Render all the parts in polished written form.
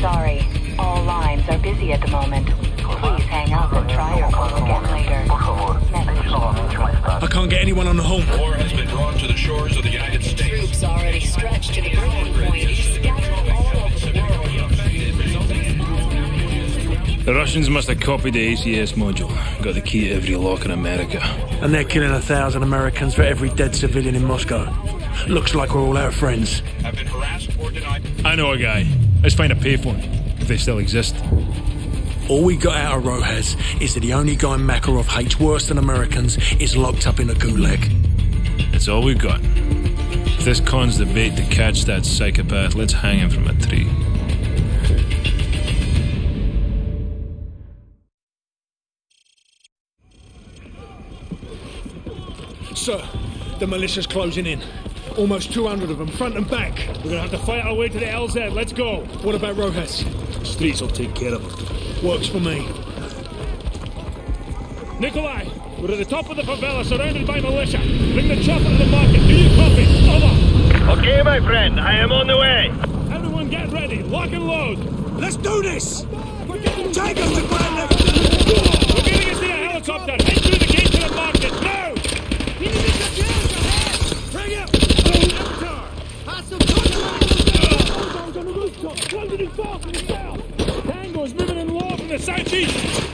Sorry, all lines are busy at the moment. Please hang up and try your call again later. I can't get anyone on the home. War has been drawn to the shores of the United States. Troops already stretched to the breaking point, scattered all over the world. The Russians must have copied the ACS module. Got the key to every lock in America. And they're killing 1,000 Americans for every dead civilian in Moscow. Looks like we're all out of friends. I've been harassed or denied. I know a guy. Let's find a payphone, if they still exist. All we got out of Rojas is that the only guy Makarov hates worse than Americans is locked up in a gulag. That's all we've got. If this con's the bait to catch that psychopath, let's hang him from a tree. Sir, the militia's closing in. Almost 200 of them, front and back. We're gonna have to fight our way to the LZ, let's go. What about Rojas? The streets will take care of them. Works for me. Nikolai, we're at the top of the favela, surrounded by militia. Bring the chopper to the market, do you copy? Over. Okay, my friend, I am on the way. Everyone get ready, lock and load. Let's do this! Take us to Grand Levy! We're getting us to the helicopter, head through the gate to the market, now! Tango's moving in law from the southeast.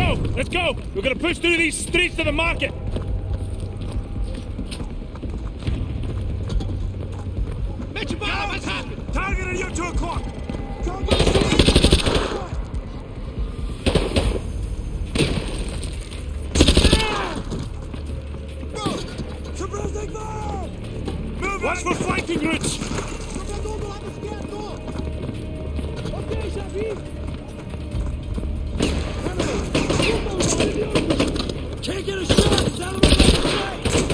go! Let's go! We're gonna push through these streets to the market! What's happening? Target at your 2 o'clock! Watch for flanking routes! Can't get a shot! It's out of Take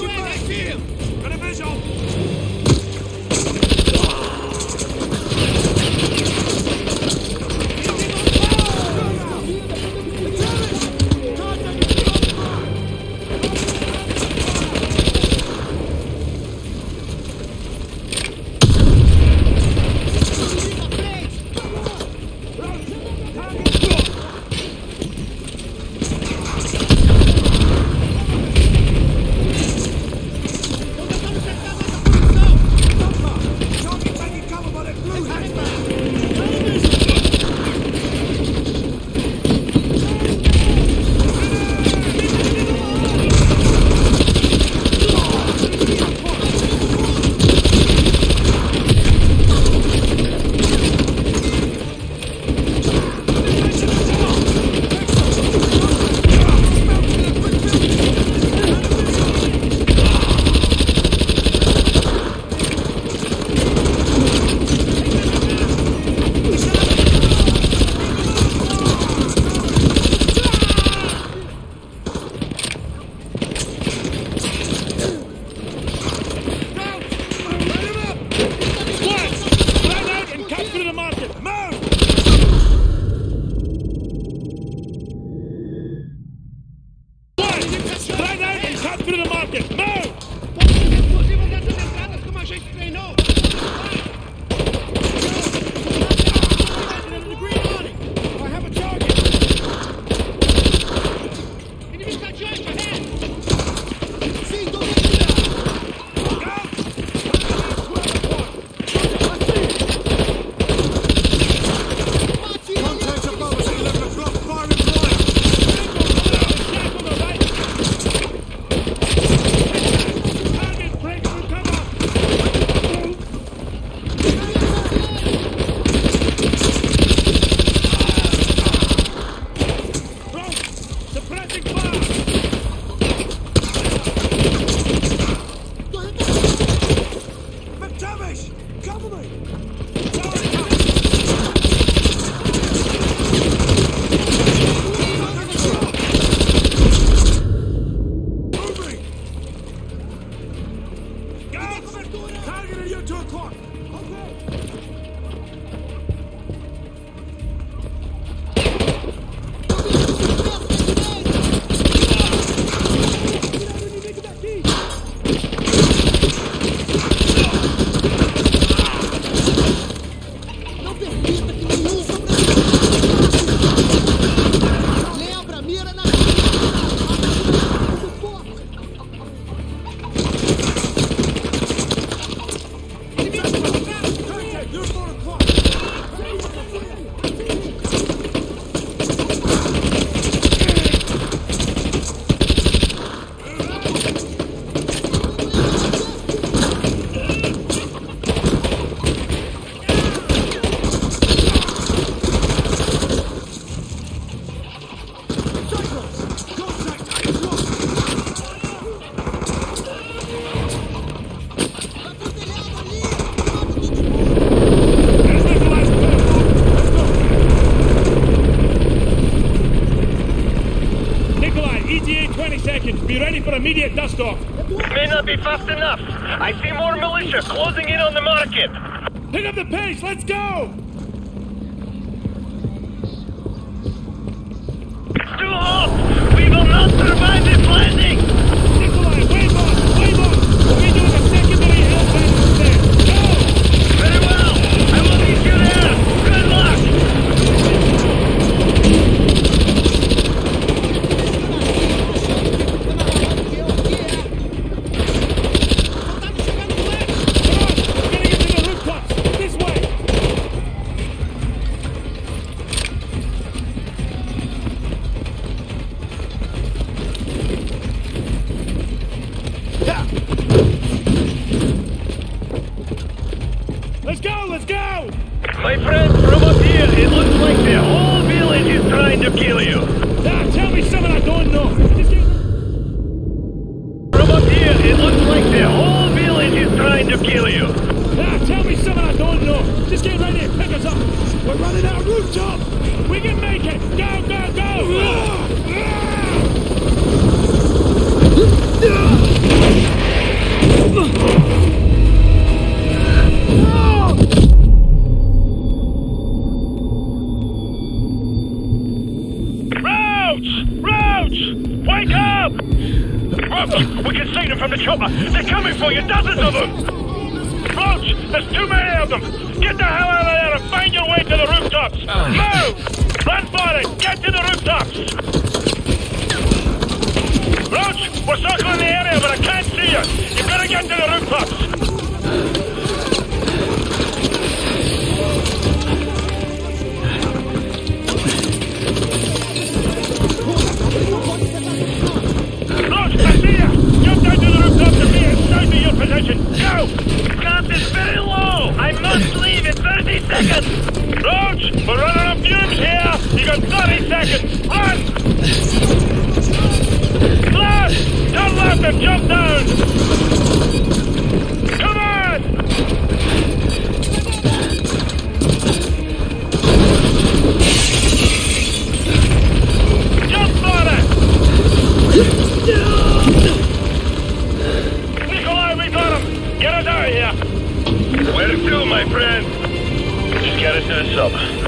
away that shield! Got a visual! out of here 2 o'clock. Okay. Immediate dust off. May not be fast enough. I see more militia closing in on the market. Pick up the pace. Let's go. It's too hot. We will not survive this landing. Nikolai, wave on. Wave on. We're doing a secondary hellbound step. Go. Very well. I will meet you there. Good luck. Where to, my friend? Just get us to the sub.